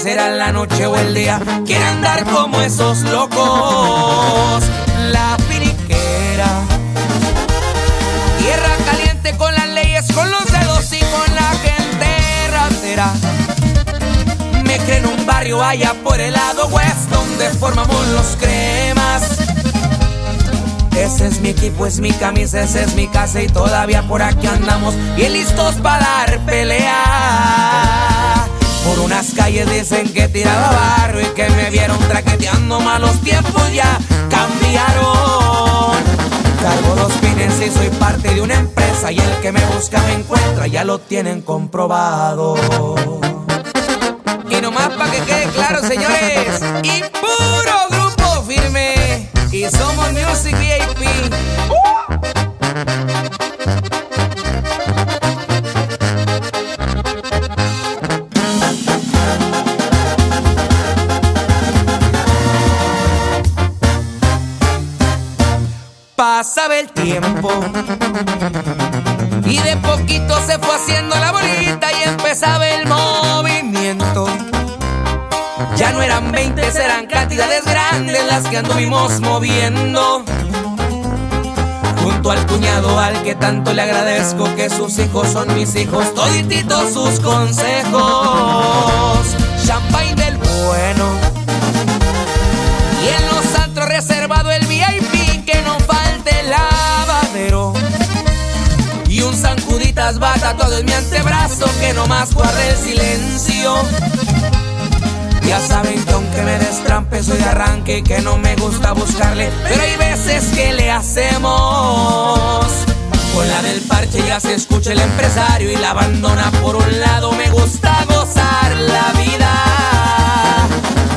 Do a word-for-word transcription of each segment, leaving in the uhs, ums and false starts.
Será la noche o el día, quiere andar como esos locos. La piriquera, tierra caliente con las leyes, con los dedos y con la gente ratera. Me creen un barrio allá por el lado west, donde formamos los cremas. Ese es mi equipo, es mi camisa, esa es mi casa y todavía por aquí andamos bien listos para dar pelea. Por unas calles dicen que tiraba barro y que me vieron traqueteando, malos tiempos ya cambiaron. Cargo dos pines y soy parte de una empresa y el que me busca me encuentra, ya lo tienen comprobado. Y nomás para que quede claro, señores, y puro grupo firme, y somos Music V A P. Pasaba el tiempo y de poquito se fue haciendo la bolita y empezaba el movimiento. Ya no eran veinte, eran cantidades grandes las que anduvimos moviendo. Junto al cuñado al que tanto le agradezco, que sus hijos son mis hijos, todititos sus consejos. Champagne del bueno y en los antros reservado el V I P, que no falta lavadero y un zancuditas bata todo en mi antebrazo, que nomás guarde el silencio. Ya saben que aunque me destrampe soy de arranque y que no me gusta buscarle, pero hay veces que le hacemos. Con la del parche ya se escucha el empresario y la abandona por un lado. Me gusta gozar la vida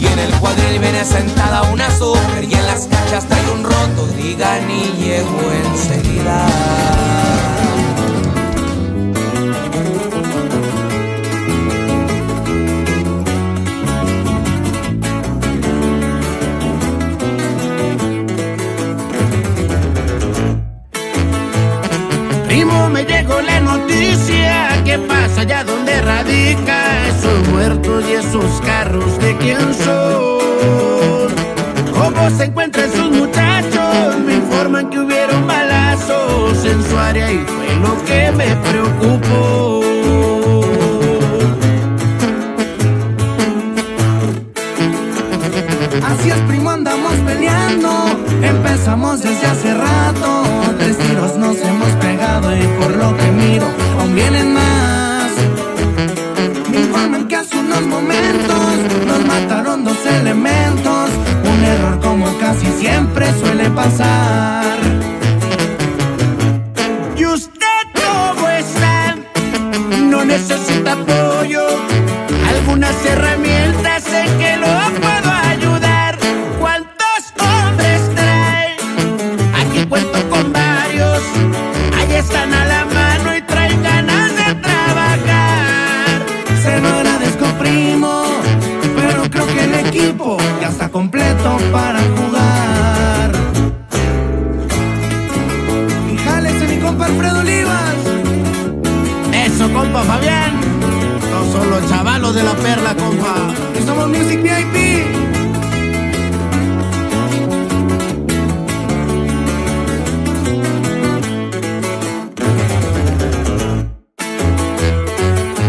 y en el cuadril viene sentada una super y en las cachas trae un roto, digan y llego enseguida. Primo, me llegó la noticia que pasa allá donde radica, esos muertos y esos carros de quién son. ¿Cómo se encuentran sus muchachos? Me informan que hubieron balazos en su área y fue lo que me preocupó. Así es, primo, andamos peleando. Empezamos desde hace rato. Tres tiros nos hemos pegado y por lo que miro aún vienen más. Me informan que hace unos momentos nos mataron dos elementos. Un error como casi siempre suele pasar. Y usted cómo está, no necesita apoyo, algunas herramientas sé que lo puedo ayudar. ¿Cuántos hombres trae? Aquí cuento con varios, ahí están a la mano y traen ganas de trabajar. Se lo agradezco, primo, pero creo que el equipo ya está completo para jugar. Fíjales, mi compa Alfredo Olivas. Eso, compa Fabián. No son los chavalos de la perla, compa. Somos Music V I P.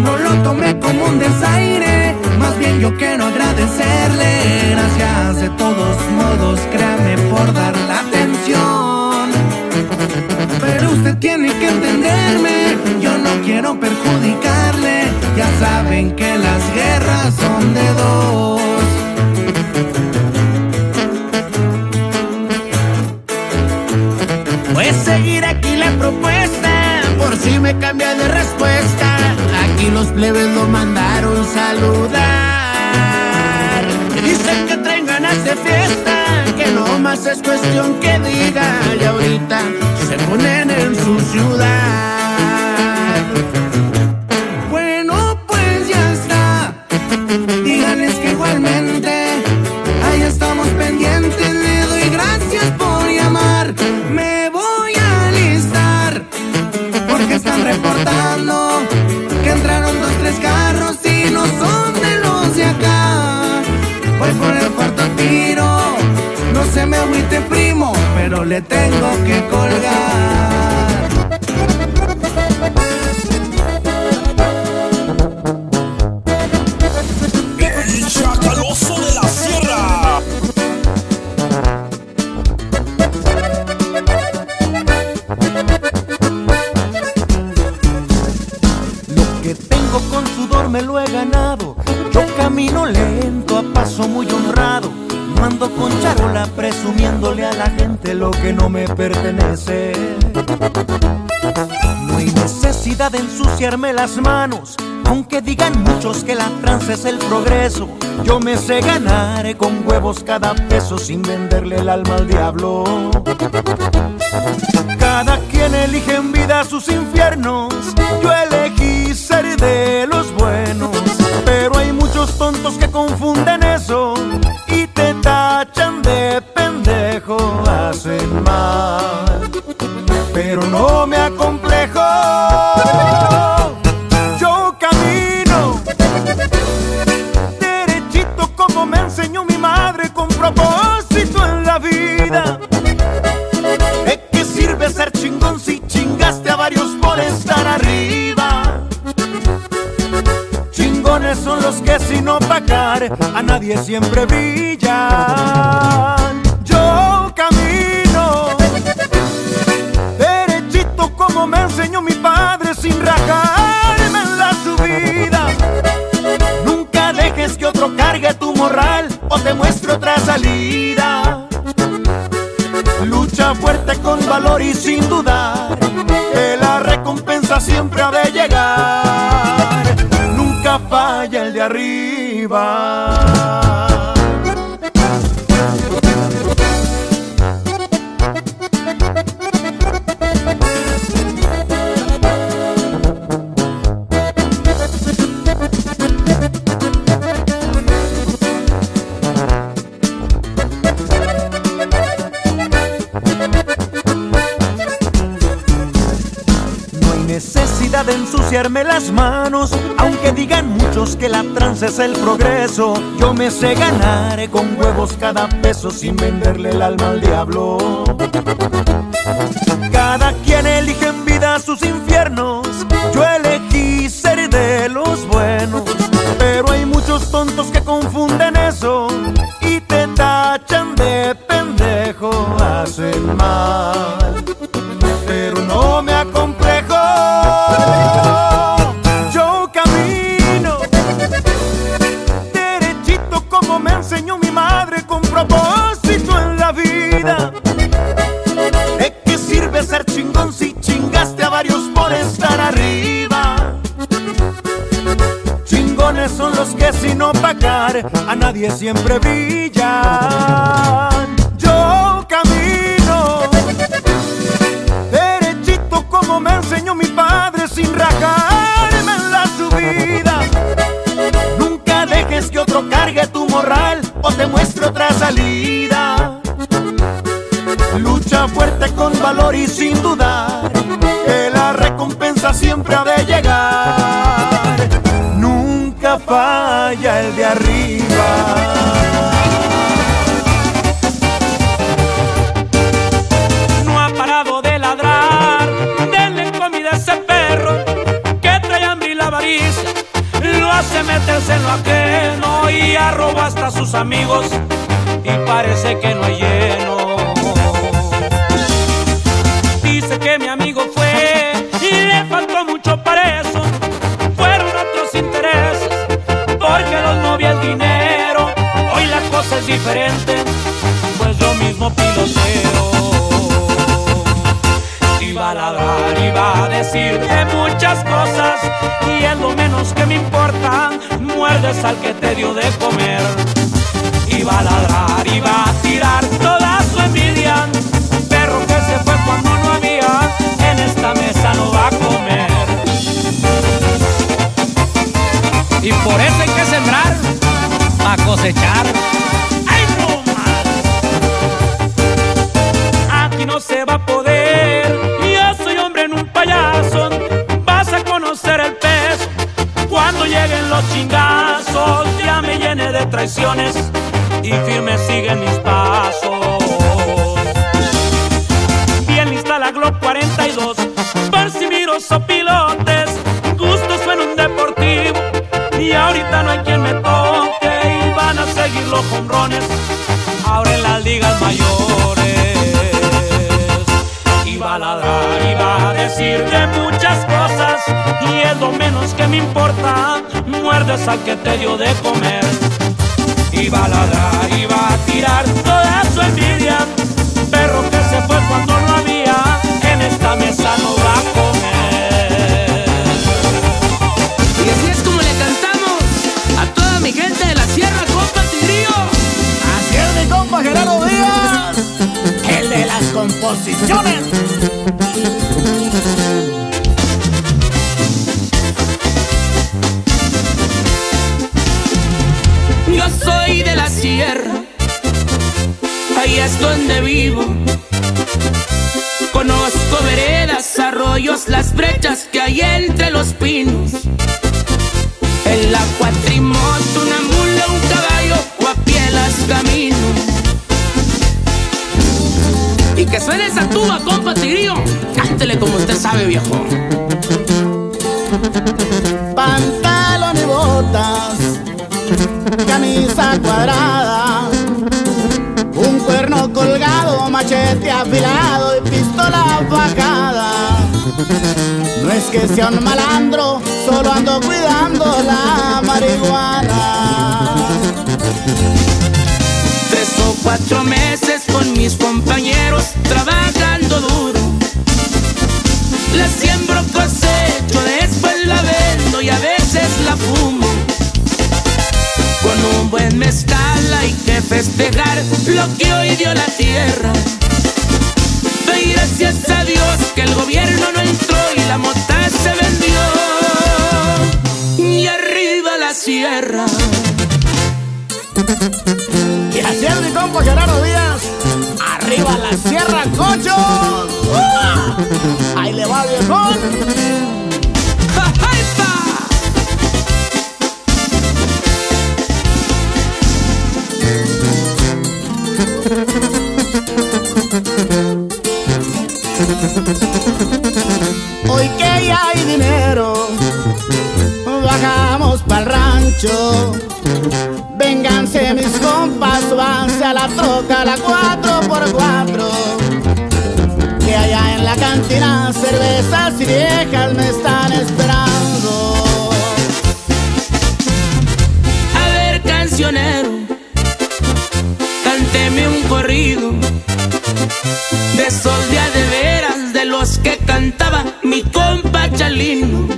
No lo tomé como un desaire, más bien yo quiero agradecerle. Gracias de todos modos, créame, por dar la atención. Pero usted tiene que entenderme, yo no quiero perjudicarle. Ya saben que las guerras son de dos. le vengo a mandar un saludar. Dicen que traen ganas de fiesta, que no más es cuestión que diga, y ahorita se ponen en su ciudad. Bueno, pues ya está, díganles que igualmente ahí estamos pendientes. Le doy gracias por llamar, me voy a alistar, porque están reportando que entraron dos, tres carros y no son de los de acá. Voy por el cuarto tiro, no se me agüite primo, pero le tengo que colgar. El chacaloso de la sierra. Lo que tengo con sudor me lo he ganado. Yo camino lento, a paso muy honrado. No ando con charola presumiéndole a la gente lo que no me pertenece. No hay necesidad de ensuciarme las manos, aunque digan muchos que la tranza es el progreso. Yo me sé ganar con huevos cada peso sin venderle el alma al diablo. Cada quien elige en vida sus infiernos, yo elegí ser de los buenos. Pero hay muchos tontos que confunden eso y te tachan de pendejo. Hacen mal, pero no me acomplejo. Yo camino derechito como me enseñó mi madre, con propósito en la vida. ¿De qué sirve ser chingón si chingaste a varios por estar arriba? Chingones son los que sin opacar a nadie siempre brillan. Yo camino derechito como me enseñó mi padre, sin rajarme en la subida. Nunca dejes que otro cargue tu moral o te muestre otra salida. Lucha fuerte con valor y sin dudar, que la recompensa siempre ha de llegar. Nunca falla el de arriba. De ensuciarme las manos, aunque digan muchos que la tranza es el progreso. Yo me sé ganar con huevos cada peso sin venderle el alma al diablo. Cada quien elige en vida sus infiernos, yo elegí ser de los buenos. Pero hay muchos tontos que confunden eso y te tachan de pendejo. Hacen mal, pero no me acomplejo. Yo camino derechito como me enseñó mi madre, con propósito en la vida. ¿De qué sirve ser chingón si chingaste a varios por estar arriba? Chingones son los que sin opacar a nadie siempre brillan. Yo camino como me enseñó mi padre, sin rajarme en la subida. Nunca dejes que otro cargue tu moral o te muestre otra salida. Lucha fuerte con valor y sin dudar, que la recompensa siempre ha de llegar. Nunca falla el de arriba. Hace meterse en lo ajeno y arroba hasta sus amigos, y parece que no hay lleno. Dice que mi amigo fue y le faltó mucho para eso. Fueron otros intereses, porque los movía el dinero. Hoy la cosa es diferente, pues yo mismo piloteo. Y balada. hablar y va a decirte muchas cosas, y es lo menos que me importa, muerdes al que te dio de comer. Y va a ladrar y va a tirar toda su envidia, perro que se fue cuando no había, en esta mesa no va a comer. Y por eso hay que sembrar, a cosechar. No se va a poder, yo soy hombre en un payaso, vas a conocer el peso, cuando lleguen los chingazos, ya me llené de traiciones y firme siguen mis pasos. Bien lista la Glock cuarenta y dos, por si miro son pilotes, gusto suena un deportivo, y ahorita no hay quien me toque, y van a seguir los hombrones, ahora en las ligas mayores. Y va a ladrar y va a decirte muchas cosas, y es lo menos que me importa, muerdes al que te dio de comer. Y va a ladrar y va a tirar toda su envidia, perro que se fue cuando no había, en esta mesa no va a comer. Y así es como le cantamos a toda mi gente de la sierra, compa Tigrío. Así es mi compa Gerardo Díaz, el de las composiciones. Ahí es donde vivo, conozco veredas, arroyos, las brechas que hay entre los pinos. En la cuatrimoto, una mula, un caballo o a pie las camino. Y que suene esa tuba, compa Tigrío, cántele como usted sabe, viejo. Pantalón y botas, camisa cuadrada, un cuerno colgado, machete afilado y pistola bajada. No es que sea un malandro, solo ando cuidando la marihuana. Tres o cuatro meses con mis compañeros trabajando duro. La siembro, cosecho, después la vendo y a veces la fumo. Con un buen mezcal hay que festejar lo que hoy dio la tierra. Doy gracias a Dios que el gobierno no entró y la mota se vendió. Y arriba la sierra. Y así es mi compa Gerardo Díaz. Arriba la sierra, cocho. ¡Uh! Ahí le va el viejón. Hoy que ya hay dinero, bajamos pa'l rancho. Vénganse mis compas, vanse a la troca, a la cuatro por cuatro. Que allá en la cantina cervezas y viejas me están esperando. A ver, cancionero, cánteme un corrido de esos de a de veras, de los que cantaba mi compa Chalino.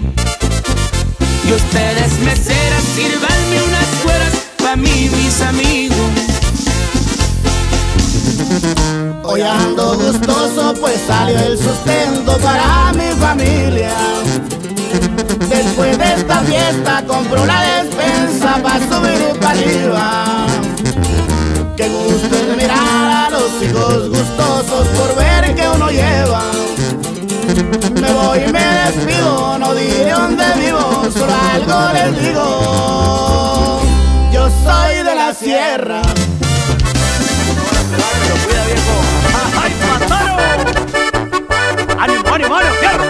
Y ustedes meseras, sírvanme unas cueras pa' mí, mis amigos. Hoy ando gustoso, pues salió el sustento para mi familia. Después de esta fiesta compro la despensa pa' subir para arriba. Qué gusto es mirar a los hijos gustosos por ver que uno lleva. Me voy y me despido, no diré dónde vivo, solo algo les digo. Yo soy de la sierra. Cuida, viejo. ¡Ay, patano! ¡Ánimo, ánimo, ánimo, fierro!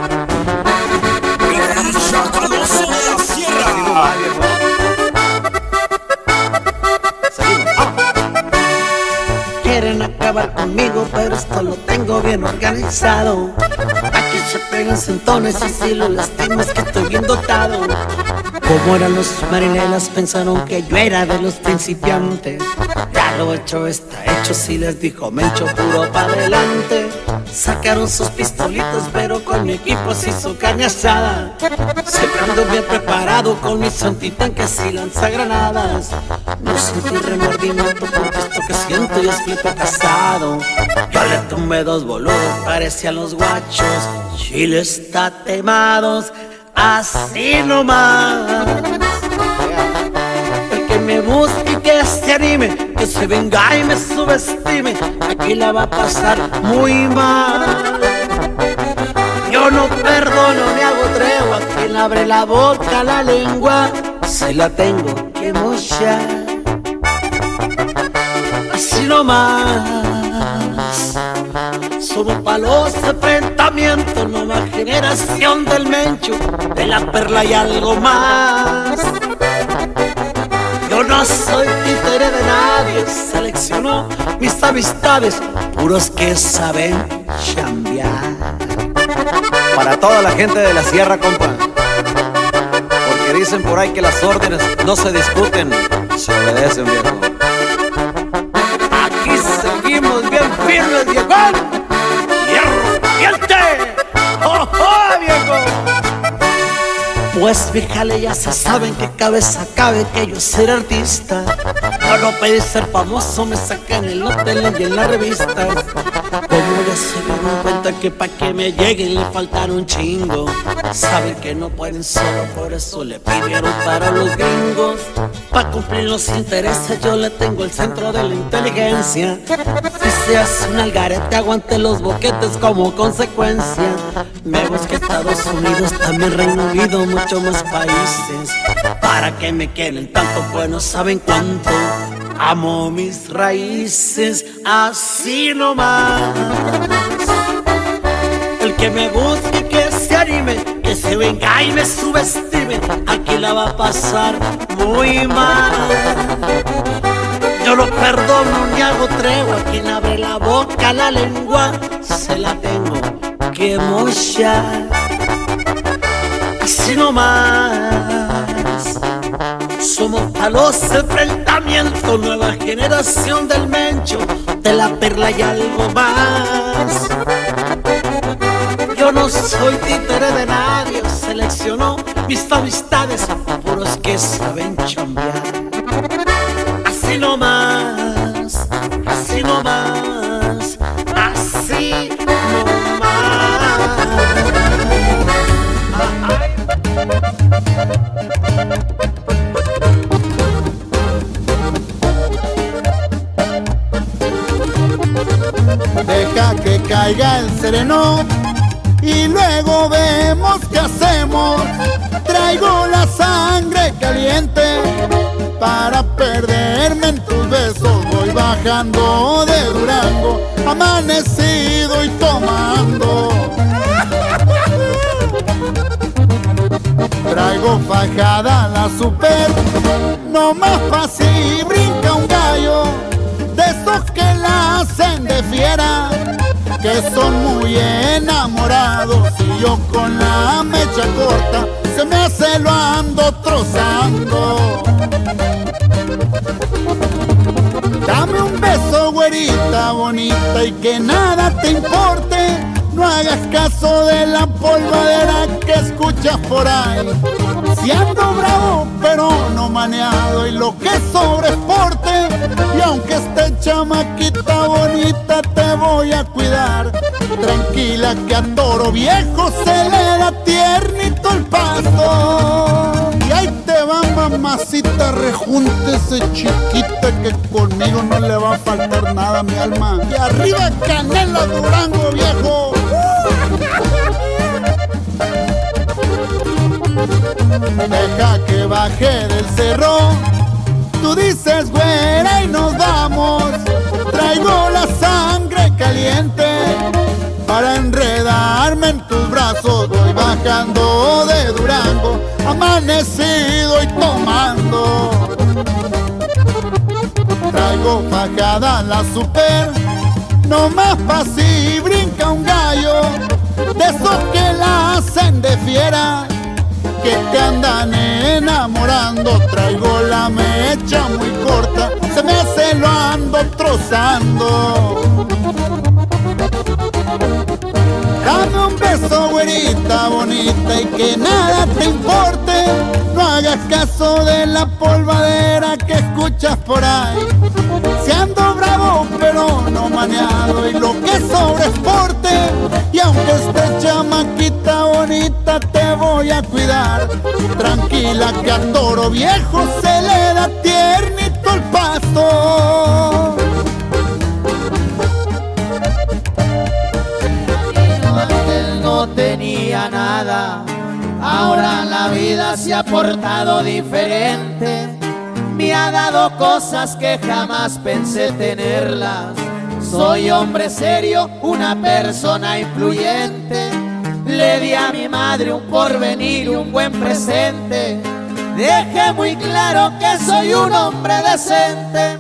¡El chacaloso de la sierra! Quieren acabar conmigo, pero esto lo tengo bien organizado. Aquí se pegan centones y si lo lastimas que estoy bien dotado. Como eran los marinelas, pensaron que yo era de los principiantes. Ya Claro, hecho está hecho, si les dijo Mencho, puro pa' adelante. Sacaron sus pistolitas, pero con mi equipo se hizo carne asada. Siempre ando bien preparado con mis antitanques y lanzagranadas. No siento remordimiento por esto que siento y es plito casado. Yo le tomé dos boludos, parecían los guachos. Chile está temados, así nomás. Me busque y que se anime, que se venga y me subestime, aquí la va a pasar muy mal. Yo no perdono, me hago tregua, quien abre la boca, la lengua, se la tengo que mochar, así nomás. Somos pa' los enfrentamientos, nueva generación del Menchu, de la perla y algo más. Yo no soy títere de nadie, selecciono mis amistades, puros que saben chambear. Para toda la gente de la sierra, compa, porque dicen por ahí que las órdenes no se discuten, se obedecen, viejo. Aquí seguimos bien firmes, viejón. ¡Hierro, diente! ¡Oh, oh, viejo! Pues fíjale, ya se saben que cabeza cabe que yo ser artista. Yo no pedí ser famoso, me sacan el hotel y en las revistas. Como ya se dieron cuenta que pa' que me lleguen le faltan un chingo. Saben que no pueden solo, por eso le pidieron para los gringos. Pa' cumplir los intereses yo le tengo el centro de la inteligencia. Si se hace un algarete aguante los boquetes como consecuencia. Me busqué Estados Unidos, también Reino Unido, muchos más países. ¿Para que me quieren tanto? Pues no saben cuánto amo mis raíces, así nomás. El que me busque, que se anime, que se venga y me subestime, aquí la va a pasar muy mal. Yo no perdono ni hago tregua, quien abre la boca, la lengua, se la tengo que mochar, así nomás. Somos a los enfrentamientos, nueva generación del Mencho, de la perla y algo más. Yo no soy títere de nadie, selecciono mis amistades, puros que saben chambear. Así nomás, así nomás, así nomás. Deja que caiga el sereno y luego vemos qué hacemos. Traigo la sangre caliente para perderme en tus besos. Voy bajando de Durango, amanecido y tomando. Traigo fajada la super, no más fácil brinca un gallo. De esos que la hacen de fiera, que son muy enamorados, y yo con la mecha corta se me hace lo ando trozando. Dame un beso, güerita bonita, y que nada te importe. No hagas caso de la polvadera que escuchas por ahí. Si ando bravo pero no maneado, y lo que sobre es porte. Y aunque esté chamaquita bonita te voy a cuidar. Tranquila que a toro viejo se le da tiernito el paso. Y ahí te va mamacita, rejúntese chiquita, que conmigo no le va a faltar nada a mi alma. Y arriba Canela Durango, viejo. Deja que baje del cerro, tú dices güera y nos vamos. Traigo la sangre caliente para enredarme en tus brazos. Voy bajando de Durango, amanecido y tomando. Traigo pagada la super, no más pa' si brinca un gallo. De esos que la hacen de fiera, que te andan enamorando. Traigo la mecha muy corta, Ese mes se lo ando trozando. Dame un beso, güerita bonita, y que nada te importe. No hagas caso de la polvadera que escuchas por ahí. Si ando bravo pero no maneado, y lo que sobra es porte. Y aunque estés chamaquita bonita, te voy a cuidar. Tranquila que a toro viejo se le da tiernito el pasto. Antes no tenía nada, ahora la vida se ha portado diferente. Me ha dado cosas que jamás pensé tenerlas. Soy hombre serio, una persona influyente. Le di a mi madre un porvenir y un buen presente. Dejé muy claro que soy un hombre decente.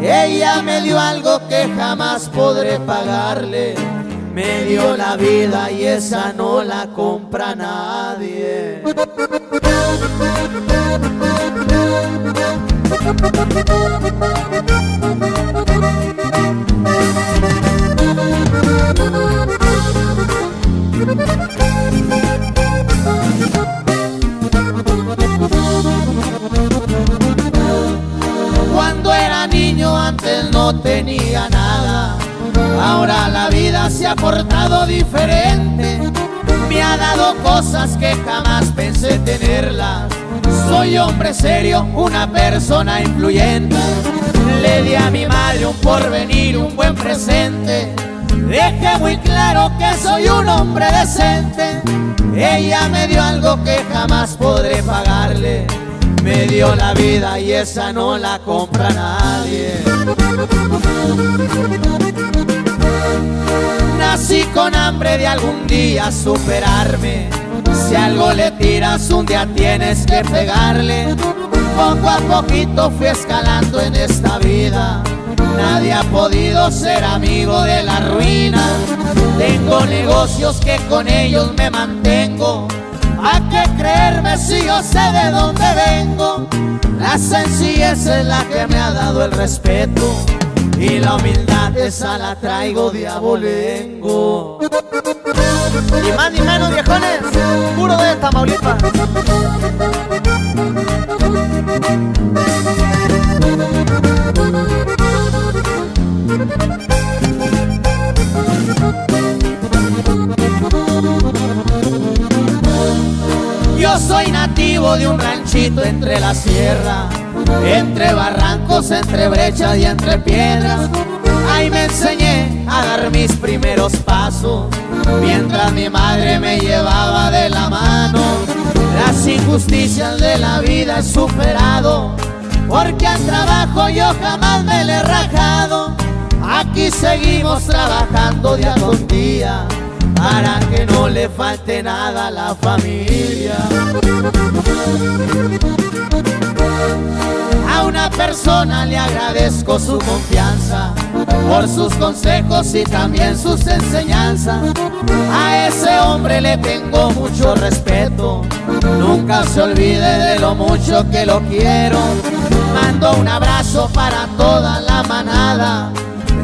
Ella me dio algo que jamás podré pagarle. Me dio la vida y esa no la compra nadie. Cuando era niño antes no tenía nada, ahora la vida se ha portado diferente. Me ha dado cosas que jamás pensé tenerlas. Soy hombre serio, una persona influyente. Le di a mi madre un porvenir, un buen presente. Dejé muy claro que soy un hombre decente. Ella me dio algo que jamás podré pagarle. Me dio la vida y esa no la compra nadie. Nací con hambre de algún día superarme. Si algo le tiras un día tienes que pegarle. Poco a poquito fui escalando en esta vida. Nadie ha podido ser amigo de la ruina. Tengo negocios que con ellos me mantengo. ¿A qué creerme si yo sé de dónde vengo? La sencillez es la que me ha dado el respeto. Y la humildad esa la traigo de abolengo. Ni más ni menos, viejones, Puro de Tamaulipas. Yo soy nativo de un ranchito entre la sierra, entre barrancos, entre brechas y entre piedras. Ahí me enseñé a dar mis primeros pasos, mientras mi madre me llevaba de la mano. Las injusticias de la vida he superado, porque al trabajo yo jamás me le he rajado. Aquí seguimos trabajando día con día, para que no le falte nada a la familia. A una persona le agradezco su confianza, por sus consejos y también sus enseñanzas. A ese hombre le tengo mucho respeto, nunca se olvide de lo mucho que lo quiero. Mando un abrazo para toda la manada,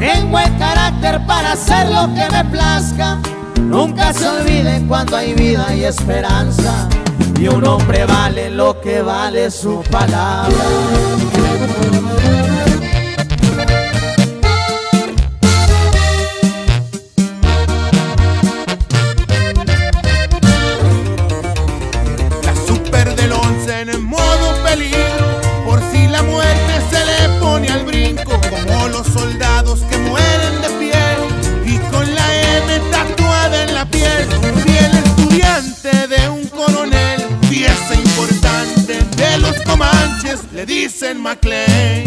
tengo el carácter para hacer lo que me plazca. Nunca se olviden cuando hay vida y esperanza, y un hombre vale lo que vale su palabra. La super del once en el modo peligro, por si la muerte se le pone al brinco, como los soldados que mueren de pie y con la M tatuada en la piel. Fiel estudiante de un coronel, pieza importante de los comanches, le dicen McLean.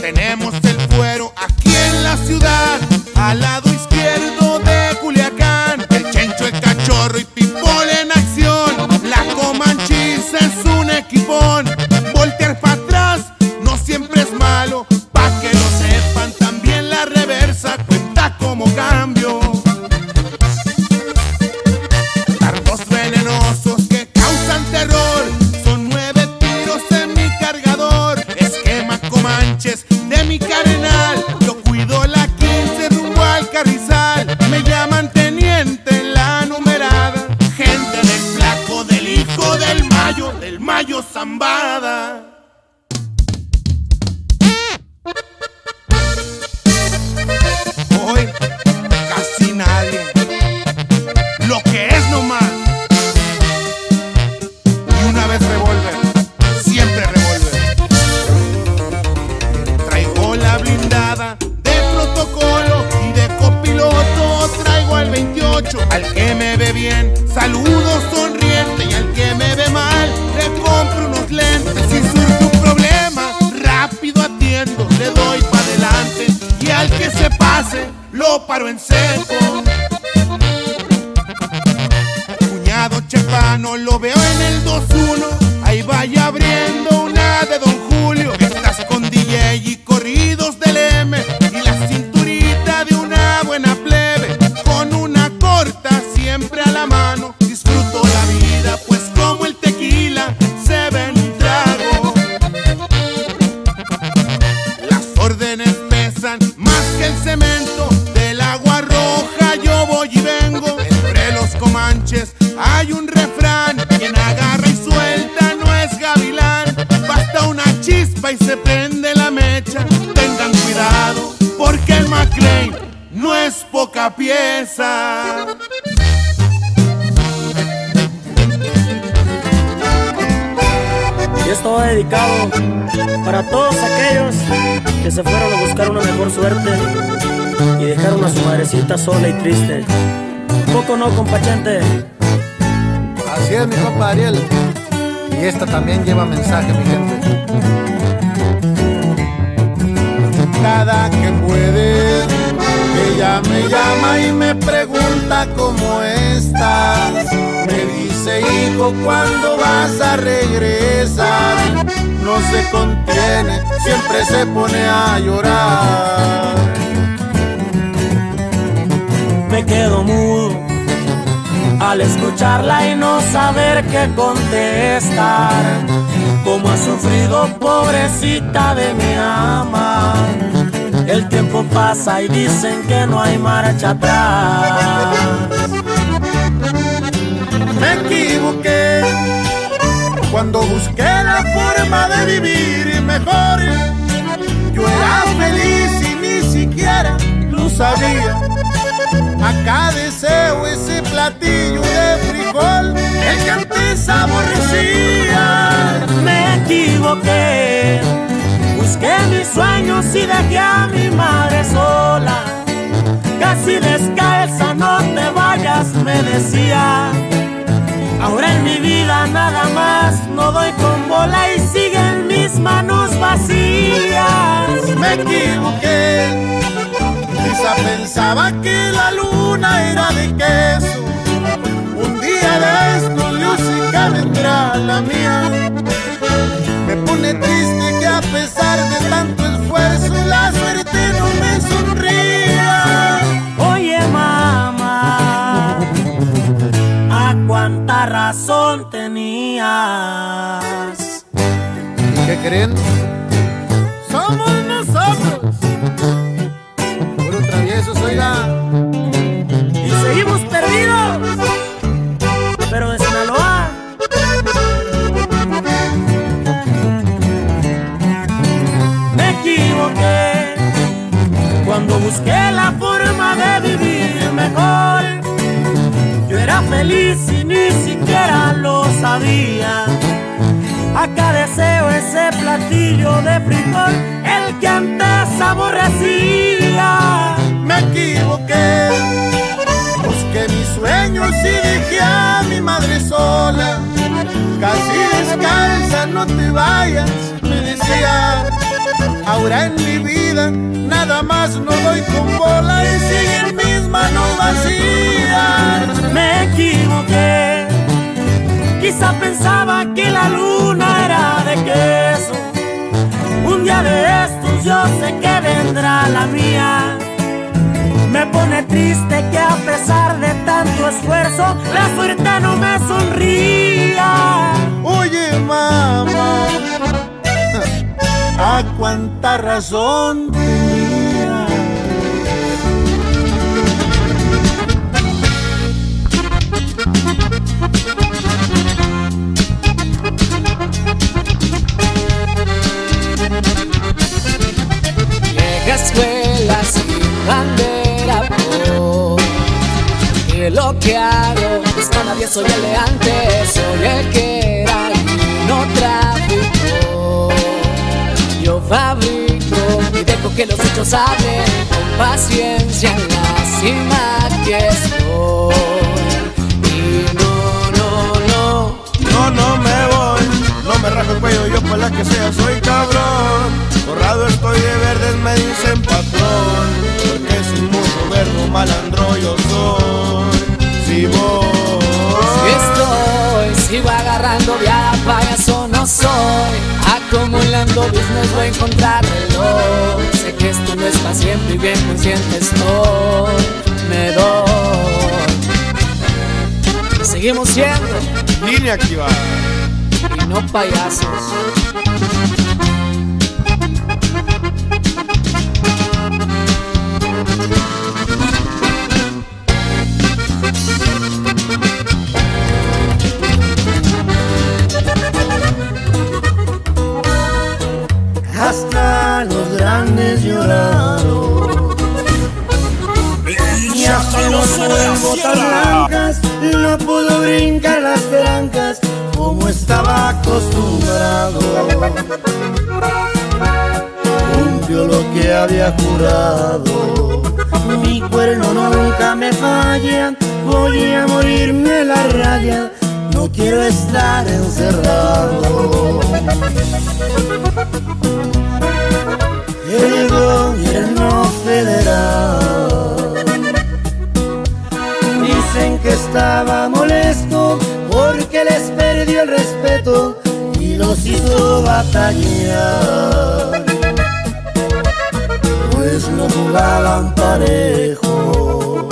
Tenemos el fuero aquí en la ciudad, al lado izquierdo de Culiacán. El Chencho, el Cachorro y Pipol en acción, la comanchiza es un equipón. Voltear para atrás no siempre es malo, pa' que lo sepan también la reversa cuenta como cambio. Dardos venenosos que causan terror, son nueve tiros en blindada, de protocolo y de copiloto. Traigo al veintiocho, al que me ve bien, saludo sonriente, y al que me ve mal, le compro unos lentes. Si surge un problema, rápido atiendo, le doy para adelante, y al que se pase, lo paro en seco. Cuñado chepano, lo veo en el dos uno, ahí vaya abriendo una de Don Julio. Estás con D J y corridos del M, y la cinturita de una buena plebe, con una corta siempre a la mano. Disfruto la vida, pues como el tequila se ve en un trago. Las órdenes pesan más que el cemento, del agua roja yo voy y vengo. Entre los comanches hay un refrán, quien agarra y suelta no es gavilán. Basta una chispa y se prende la mecha. Tengan cuidado, porque el McLean no es poca pieza. Y esto va dedicado para todos aquellos que se fueron a buscar una mejor suerte y dejaron a su madrecita sola y triste. Poco no, compachente. Así es, mi compa Ariel. Y esta también lleva mensaje, mi gente. Cada que puede, ella me llama y me pregunta cómo estás. Me dice, hijo, ¿cuándo vas a regresar? No se contiene, siempre se pone a llorar. Me quedo mudo al escucharla y no saber qué contestar. Como ha sufrido, pobrecita de mi ama. El tiempo pasa y dicen que no hay marcha atrás. Me equivoqué cuando busqué la forma de vivir mejor. Yo era feliz y ni siquiera lo sabía. Acá deseo ese platillo de frijol, el que antes aborrecía. Me equivoqué, busqué mis sueños y dejé a mi madre sola. Casi descalza, no te vayas, me decía. Ahora en mi vida nada más no doy con bola y siguen mis manos vacías. Me equivoqué, quizá pensaba que la luna era de queso. Un día de estos Lucica vendrá la mía. Me pone triste que a pesar de tanto esfuerzo la suerte no me sonría. Oye mamá, ¿a cuánta razón tenías? ¿Qué creen? Somos nosotros. Y seguimos perdidos, pero de Sinaloa. Me equivoqué cuando busqué la forma de vivir mejor. Yo era feliz y ni siquiera lo sabía. Acá deseo ese platillo de frijol, el que antes aborrecía. Me equivoqué, busqué mis sueños y dejé a mi madre sola. Casi descalza, no te vayas, me decía. Ahora en mi vida nada más no doy con bola y siguen mis manos vacías. Me equivoqué, quizá pensaba que la luna era de queso. Un día de estos yo sé que vendrá la mía. Me pone triste que a pesar de tanto esfuerzo la suerte no me sonría. Oye mamá, ¿a cuánta razón tenía? Llega a escuela sin bandera. Que lo que hago es para nadie, soy el de antes, soy el que era y no traficó. Yo fabrico y dejo que los hechos hablen con paciencia en la cima que estoy. Y no, no, no, no, no me voy. No me rajo el cuello, yo por la que sea soy cabrón. Borrado estoy de verdes, me dicen patrón. Porque sin mucho verbo malandro yo soy. Si voy, estoy, sigo agarrando viada, payaso no soy. Acumulando business voy a encontrar reloj. Sé que esto no es para siempre y bien consciente estoy. Me doy. Seguimos siendo línea activada y no payasos. Hasta los grandes lloraron y hasta los de botas blancas no pudo brincar las trancas como estaba acostumbrado. Cumplió lo que había jurado. Mi cuerno nunca me falla. Voy a morirme a la raya. No quiero estar encerrado. El gobierno federal dicen que estaba molesto porque les perdió el respeto y los hizo batallar. Pues no jugaban parejo.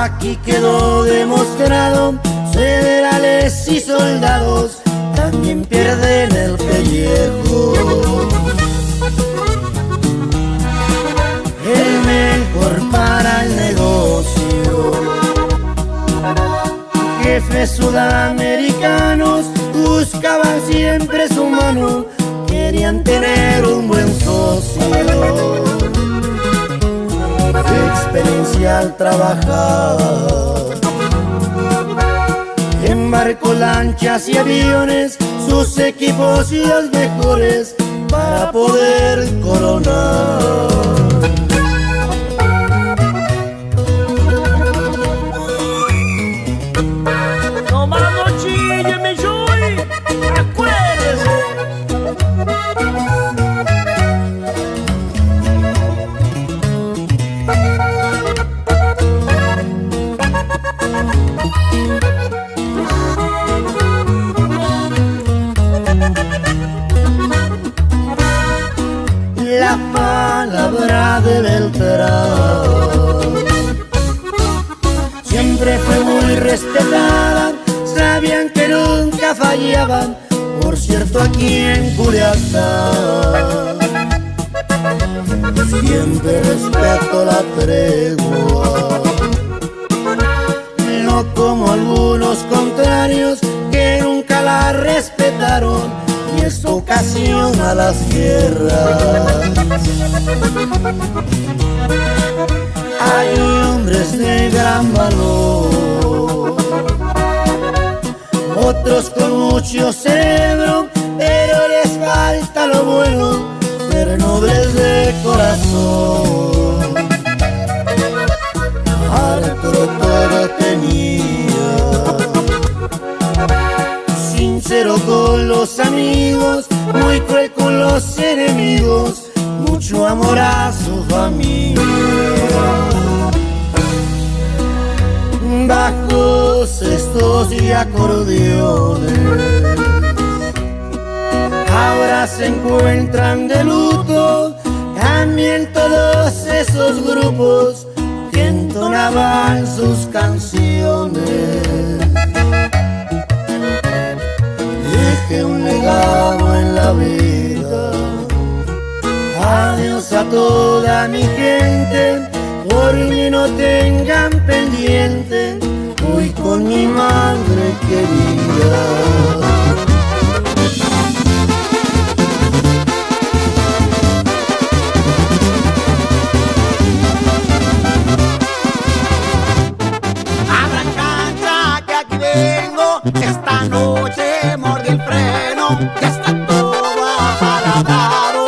Aquí quedó demostrado, federales y soldados también pierden el pellejo. El mejor para el negocio. Jefes sudamericanos buscaban siempre su mano, querían tener un buen socio. Experiencial trabajar. En barco, lanchas y aviones, sus equipos y los mejores para poder coronar. Siempre fue muy respetada, sabían que nunca fallaban, por cierto aquí en Culiacán. Siempre respeto la tregua, no como algunos contrarios que nunca la respetaron y esto ocasiona las guerras. Hay hombres de gran valor, otros con mucho cerebro, pero les falta lo bueno, ser nobles de corazón. Arturo todo tenía, sincero con los amigos, muy cruel con los enemigos, mucho amor a su familia. Bajo cestos y acordeones ahora se encuentran de luto también todos esos grupos que entonaban sus canciones. Deje un legado en la vida. Adiós a toda mi gente, por mí no tengan pendiente, voy con mi madre querida. Esta noche mordí el freno, ya está todo apalabrado.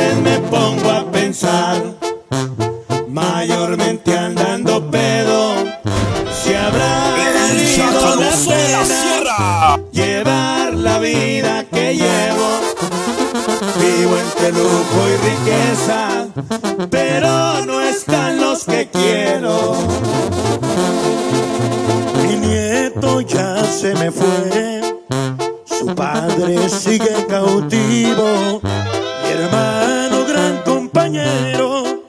veces me pongo a pensar, mayormente andando pedo, si habrá valido la pena llevar la vida que llevo. Vivo entre lujo y riqueza, pero no están los que quiero. Mi nieto ya se me fue, su padre sigue cautivo, mi hermano gran compañero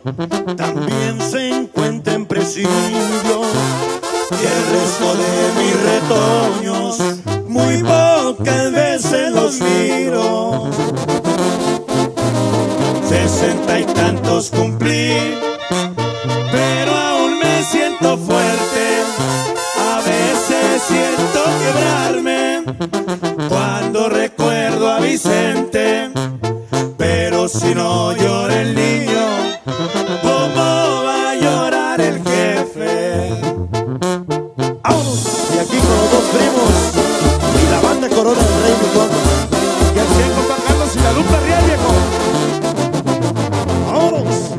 también se encuentra en presidio, y el resto de mis retoños muy pocas veces los miro. Sesenta y tantos cumplí, pero aún me siento fuerte, a veces siento quebrarme cuando recuerdo a Vicente, pero si no llora el niño, ¿cómo va a llorar el jefe? ¡Vámonos! Y aquí con los dos primos y la banda Corona del Rey Bigón. Y al cielo bajando sin la lupa real, viejo. ¡Vámonos!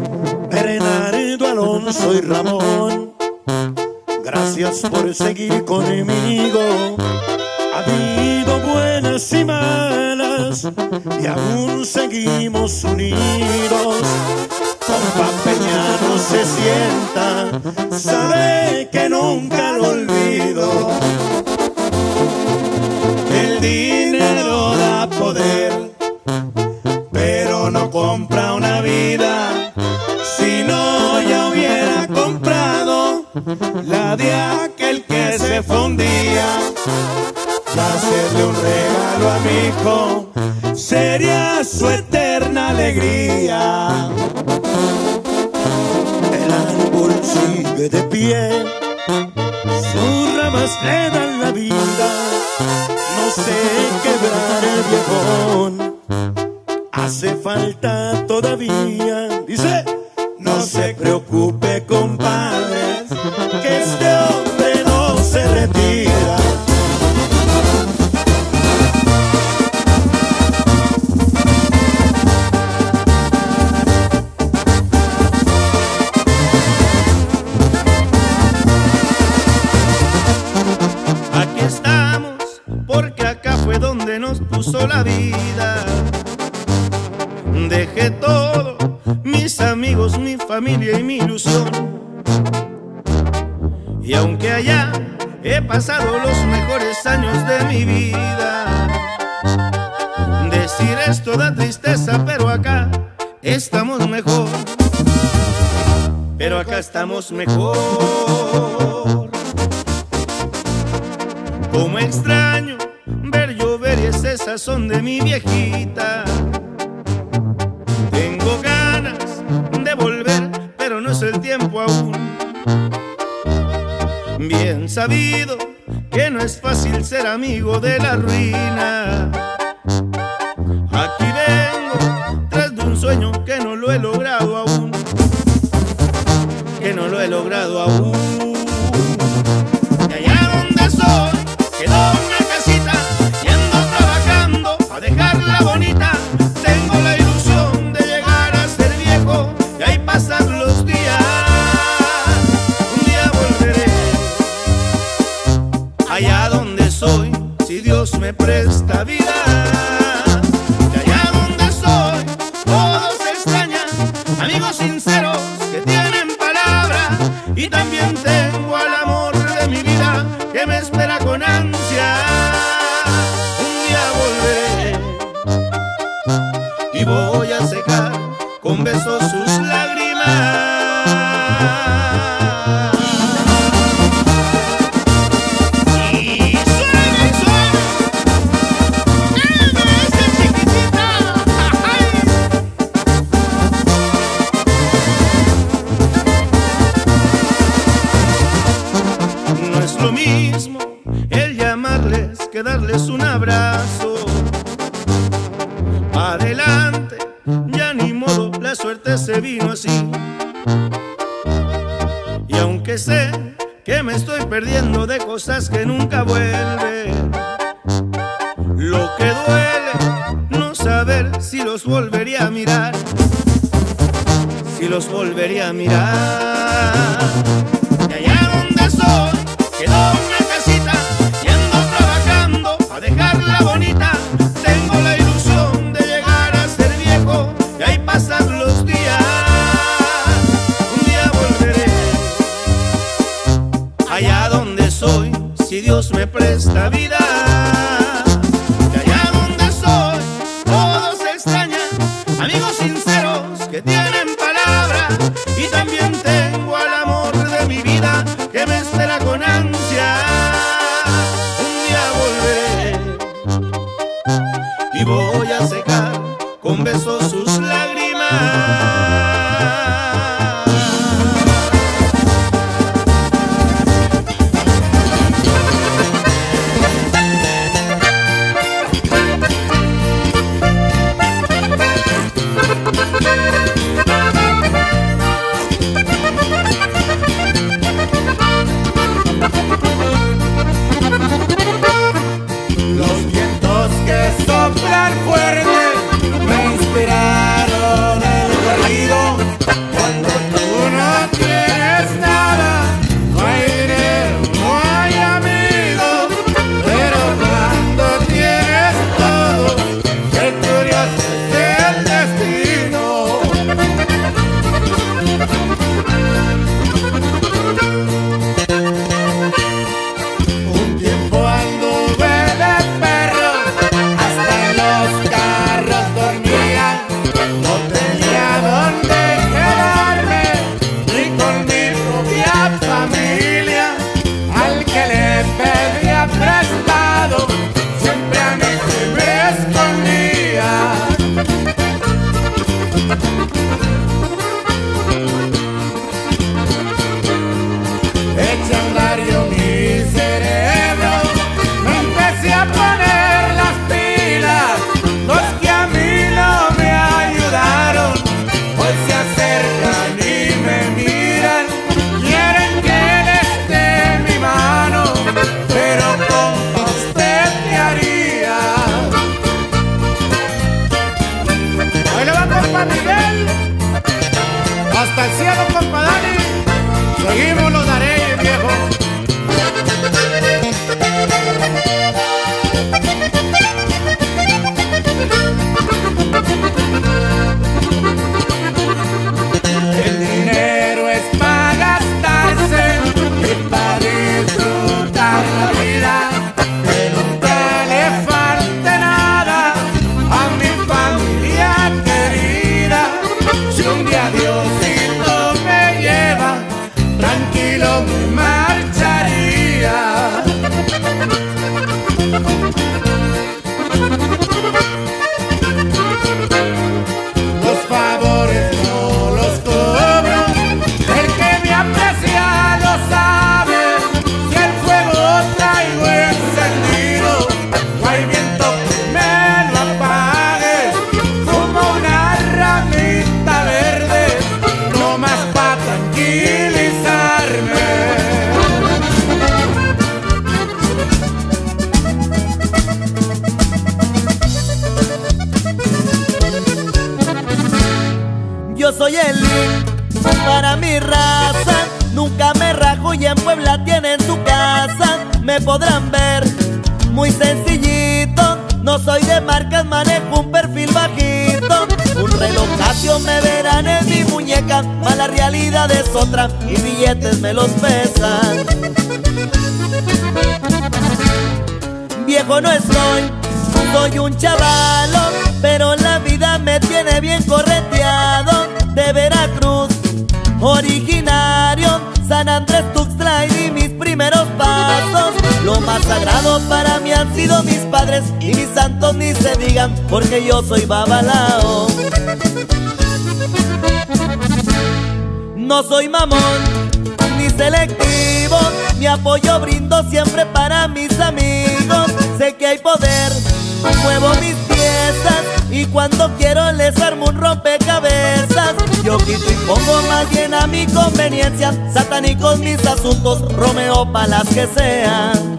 Bernardo, Alonso y Ramón, gracias por seguir conmigo. Ha habido buenas y malas, y aún seguimos unidos. Compa Peña no se sienta, sabe que nunca lo olvido. El dinero da poder, pero no compra una vida. Si no ya hubiera comprado la de aquel que se fue un día. Hacerle un regalo a mi hijo sería su eterna alegría. El árbol sigue de pie, sus ramas le dan la vida, no se quebrará el viejón, hace falta todavía. Dice, no se preocupe compadres, que este hombre no se retira. Puso la vida, dejé todo, mis amigos, mi familia y mi ilusión. Y aunque allá he pasado los mejores años de mi vida, decir esto da tristeza, pero acá estamos mejor. Pero acá estamos mejor. Como extraño ver llover y ese sazón de mi viejita. Tengo ganas de volver, pero no es el tiempo aún. Bien sabido que no es fácil ser amigo de la ruina. Aquí vengo tras de un sueño que no lo he logrado aún, que no lo he logrado aún. Y allá donde soy quedó una casita, yendo trabajando a dejarla bonita. Tengo la ilusión de llegar a ser viejo y ahí pasar los días. Un día volveré allá donde soy, si Dios me presta vida. Cosas que nunca vuelven, lo que duele no sabe. saber si los volvería a mirar, si los volvería a mirar. De allá donde soy quedó una casita, yendo trabajando a dejarla bonita. Tengo la ilusión de llegar a ser viejo y ahí pasar los días. Un día volveré allá donde soy, si Dios me presta vida. Porque yo soy babalao, no soy mamón ni selectivo. Mi apoyo brindo siempre para mis amigos. Sé que hay poder, muevo mis piezas y cuando quiero les armo un rompecabezas. Yo quito y pongo más bien a mi conveniencia. Satánicos mis asuntos, Romeo pa' las que sean.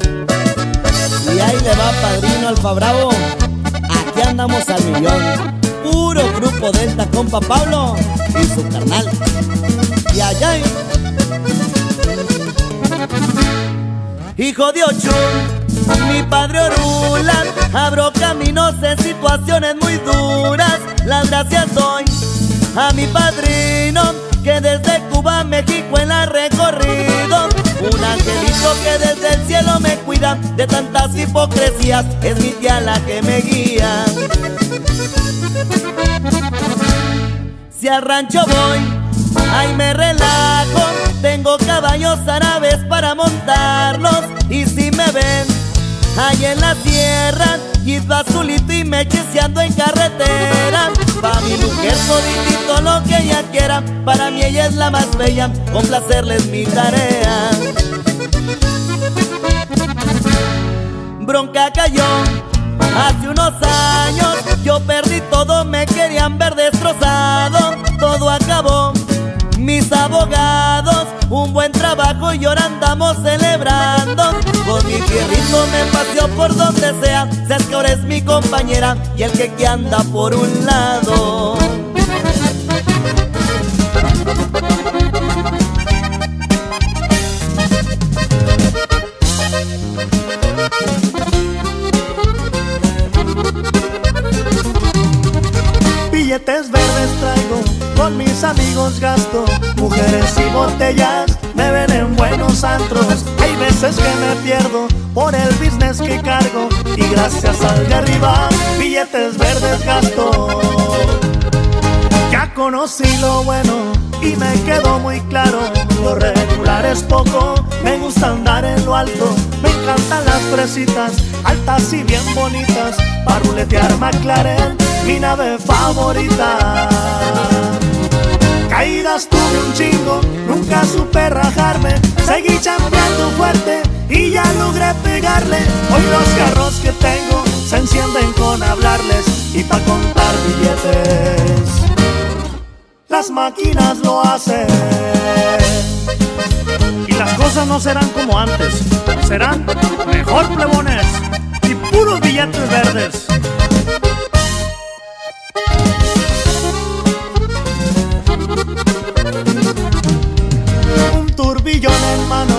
Y ahí le va, padrino Alfa Bravo. que andamos al millón. Puro Grupo Delta, compa Pablo y su carnal. Y allá, hijo de Ochun, mi padre Orulan, abro caminos en situaciones muy duras. Las gracias doy a mi padrino, que desde Cuba, México él ha recorrido. Un angelito que desde el cielo me cuida de tantas hipocresías, es mi tía la que me guía. Si al rancho voy, ahí me relajo, tengo caballos árabes para montarlos. Y si me ven, ahí en la sierra, guisba azulito y mechiceando en carretera. Pa' mi mujer solitito lo que ella quiera, para mí ella es la más bella, complacerles mi tarea. Bronca cayó hace unos años, yo perdí todo, me querían ver destrozado. Todo acabó, mis abogados, un buen trabajo y ahora andamos celebrando. Con mi tierrito me paseo por donde sea, sé que ahora es mi compañera y el que que anda por un lado. Billetes verdes traigo, con mis amigos gasto, mujeres y botellas me ven en buenos antros. Hay veces que me pierdo por el business que cargo, y gracias al de arriba, billetes verdes gasto. Ya conocí lo bueno y me quedó muy claro, lo regular es poco, me gusta andar en lo alto. Me encantan las fresitas, altas y bien bonitas, para ruletear McLaren, mi nave favorita. Caídas tuve un chingo, nunca supe rajarme, seguí chambeando fuerte y ya logré pegarle. Hoy los carros que tengo se encienden con hablarles y pa' contar billetes. Las máquinas lo hacen y las cosas no serán como antes, serán mejor, plebones, y puros billetes verdes. Un turbillón en mano,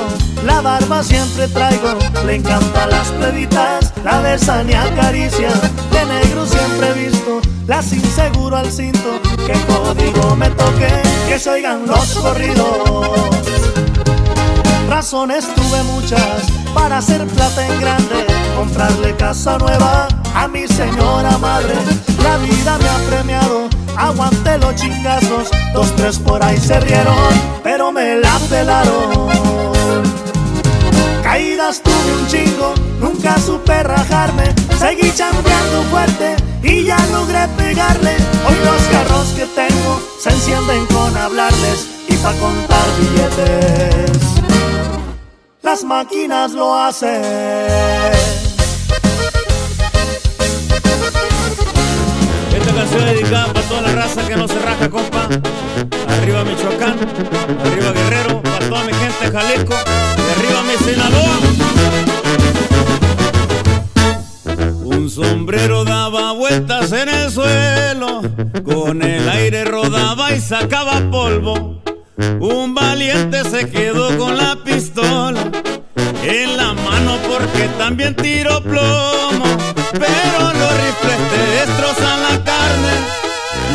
la barba siempre traigo, le encantan las plebitas, la besan y acaricia. De negro siempre he visto, las inseguro al cinto, que el código me toque, que se oigan los corridos. Razones tuve muchas para hacer plata en grande, comprarle casa nueva a mi señora madre. La vida me ha premiado, aguanté los chingazos, dos, tres por ahí se rieron, pero me la pelaron. Caídas tuve un chingo, nunca supe rajarme, seguí chambeando fuerte y ya logré pegarle. Hoy los carros que tengo se encienden con hablarles y pa' contar billetes. Las máquinas lo hacen. Esta canción es dedicada para toda la raza que no se raja, compa. Arriba Michoacán, arriba Guerrero, para toda mi gente de Jalisco, y arriba mi Sinaloa. Un sombrero daba vueltas en el suelo, con el aire rodaba y sacaba polvo. Un valiente se quedó con la pistola en la mano porque también tiró plomo, pero los rifles te destrozan la carne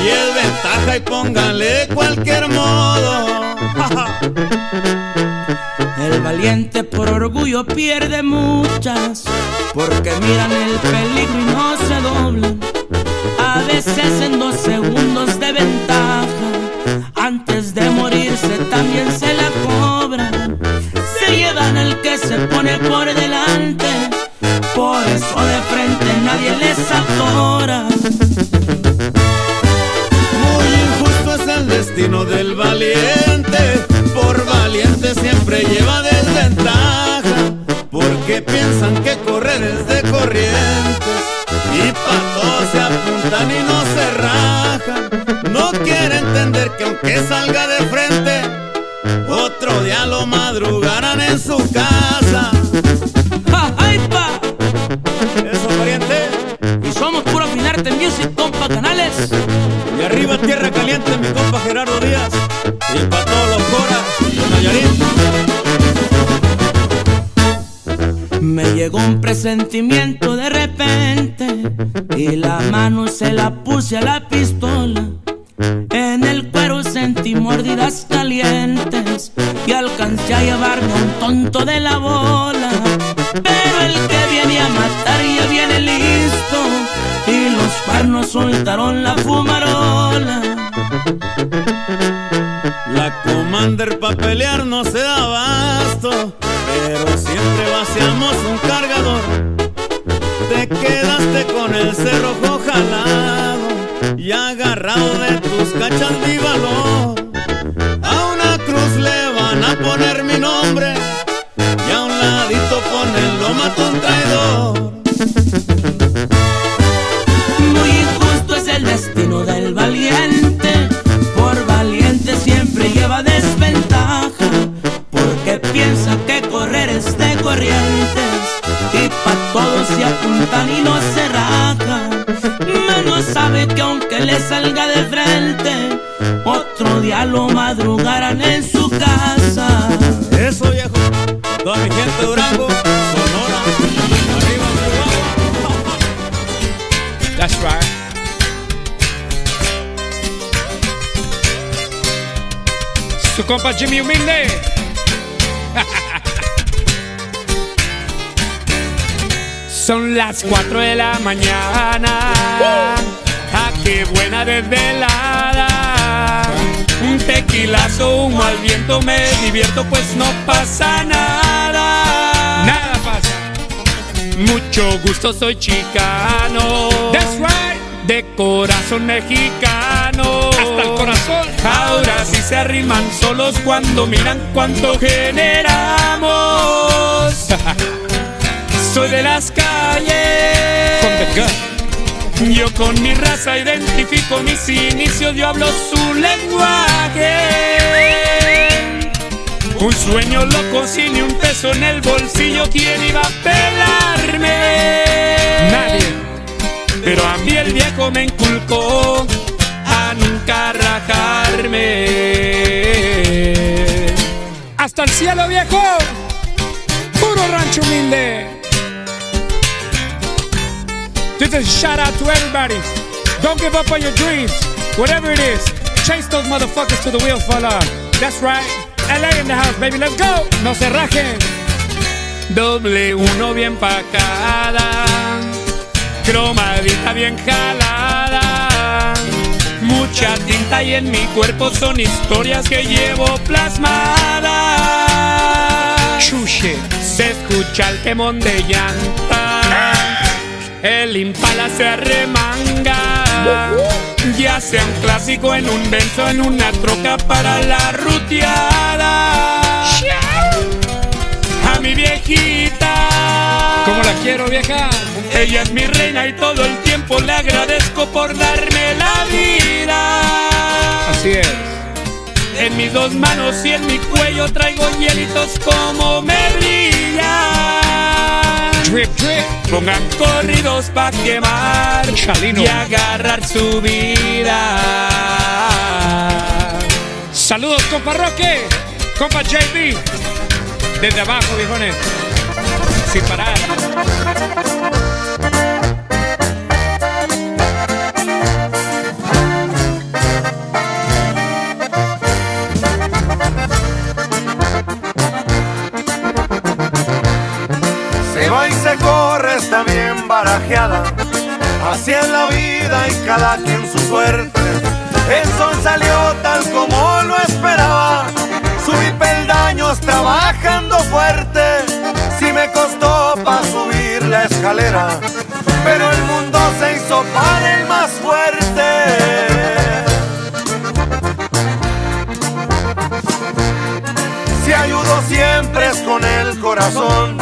y es ventaja y póngale cualquier modo. El valiente por orgullo pierde muchas, porque miran el peligro y no se doblan. A veces en dos segundos de ventaja, antes de morirse también se la cobran. Se llevan al que se pone por delante, por eso de frente nadie les atora. Muy injusto es el destino del valiente, por valiente siempre lleva desventaja, porque piensan que correr es de corrientes y pa' todos se apuntan y no se rajan. No quiere entender que aunque salga de frente, otro día lo madrugarán en su casa. ¡Ja, ja, pa! Eso, pariente. Y somos Puro Finarte. Gómez. Y arriba tierra caliente, mi compa Gerardo Díaz. Y para todos los coras de Nayarit. Me llegó un presentimiento de repente y la mano se la puse a la pistola. En el cuero sentí mordidas calientes y alcancé a llevarme un tonto de la bola. Pero el que viene a matar ya viene listo y los cuernos soltaron la fumarola. La Commander pa' pelear no se da abasto, pero siempre vaciamos un cargador. Te quedaste con el cerrojo jalado y agarrado de tus cachas mi valor. A una cruz le van a poner mi nombre y a un ladito con el lo mató un traidor. Muy injusto es el destino del valiente, por valiente siempre lleva desventaja, porque piensa que correr es de corrientes y pa' todos se apuntan y no se raja. Menos sabe que aunque le salga de frente, otro día lo madrugarán en su casa. Eso viejo, toda mi gente de Durango, Sonora, arriba Durango. That's right. Su compa Jimmy Humilde. Son las cuatro de la mañana. ¡Ah, qué buena desvelada! Un tequilazo, humo al viento, me divierto, pues no pasa nada. Nada pasa. Mucho gusto, soy chicano. That's right. De corazón mexicano. Hasta el corazón. Ahora sí se arriman solos cuando miran cuánto generamos. Soy de las calles, yo con mi raza identifico mis inicios, yo hablo su lenguaje. Un sueño loco sin ni un peso en el bolsillo, ¿quién iba a pelarme? Nadie. Pero a mí el viejo me inculcó a nunca rajarme. ¡Hasta el cielo, viejo! ¡Puro rancho humilde! This is a shout out to everybody. Don't give up on your dreams. Whatever it is, chase those motherfuckers to the wheel for love. That's right. L A in the house, baby. Let's go. No se rajen. Doble uno bien pacada, cromadita bien jalada. Mucha tinta y en mi cuerpo son historias que llevo plasmadas. Chuche. Se escucha el temón de llanta. El Impala se arremanga, ya sea un clásico, en un benzo, en una troca para la ruteada. A mi viejita, ¿cómo la quiero, vieja? Ella es mi reina y todo el tiempo le agradezco por darme la vida. Así es. En mis dos manos y en mi cuello traigo hielitos como me brillan. Drip, drip. Pongan corridos pa' quemar Chalino y agarrar su vida. Saludos, compa Roque, compa J B. Desde abajo, viejones, sin parar. Está bien barajeada, así es la vida y cada quien su suerte. El sol salió tal como lo esperaba, subí peldaños trabajando fuerte. Sí me costó para subir la escalera, pero el mundo se hizo para el más fuerte. Si ayudo siempre es con el corazón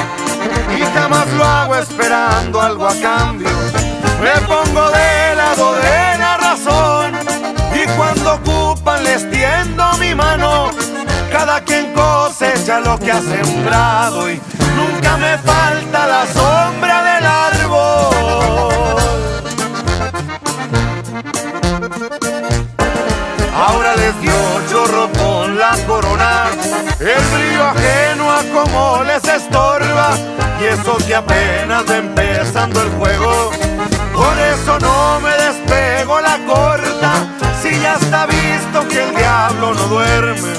y jamás lo hago esperando algo a cambio. Me pongo de lado de la razón y cuando ocupan les tiendo mi mano. Cada quien cosecha lo que ha sembrado y nunca me falta la sombra del árbol. dieciocho rompó la corona. El brío ajeno a como les estorba, y eso que apenas va empezando el juego. Por eso no me despego la corta, si ya está visto que el diablo no duerme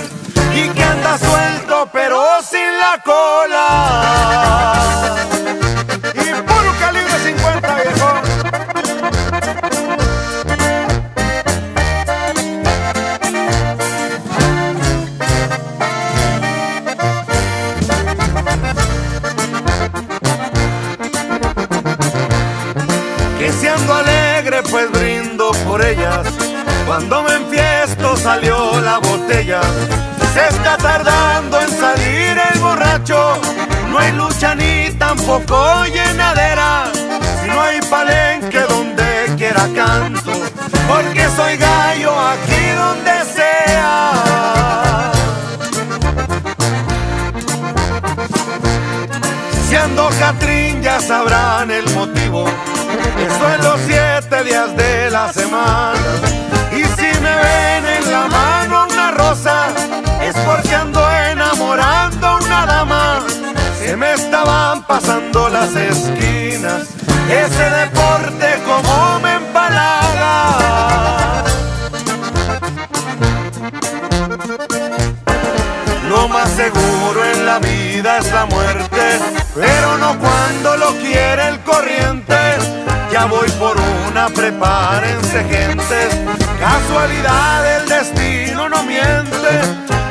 y que anda suelto pero sin la cola. Y puro calibre cincuenta, viejo. Pues brindo por ellas. Cuando me enfiesto salió la botella. Se está tardando en salir el borracho. No hay lucha ni tampoco llenadera. Si no hay palenque donde quiera canto, porque soy gallo aquí donde sea. Si ando catrín ya sabrán el motivo. Eso en los siete días de la semana. Y si me ven en la mano una rosa, es porque ando enamorando a una dama. Se me estaban pasando las esquinas, ese deporte como me empalaga. Lo más seguro en la vida es la muerte, pero no cuando lo quiere el corriente. Ya voy por una, prepárense gentes, casualidad el destino no miente.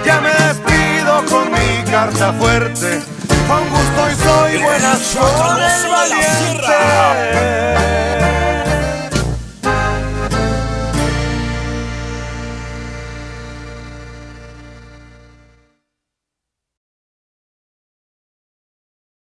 Ya me despido con mi carta fuerte, con gusto y soy buena suerte valiente.